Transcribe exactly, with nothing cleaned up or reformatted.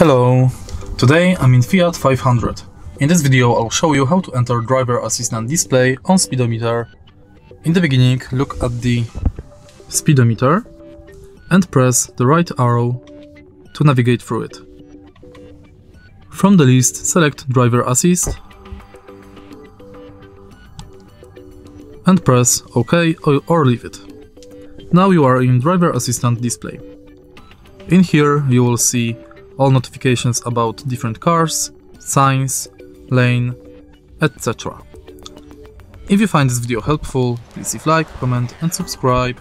Hello! Today I'm in Fiat five hundred. In this video I'll show you how to enter driver assistant display on speedometer. In the beginning, look at the speedometer and press the right arrow to navigate through it. From the list, select driver assist and press OK or leave it. Now you are in driver assistant display. In here you will see all notifications about different cars, signs, lane, et cetera. If you find this video helpful, please leave a like, comment and subscribe.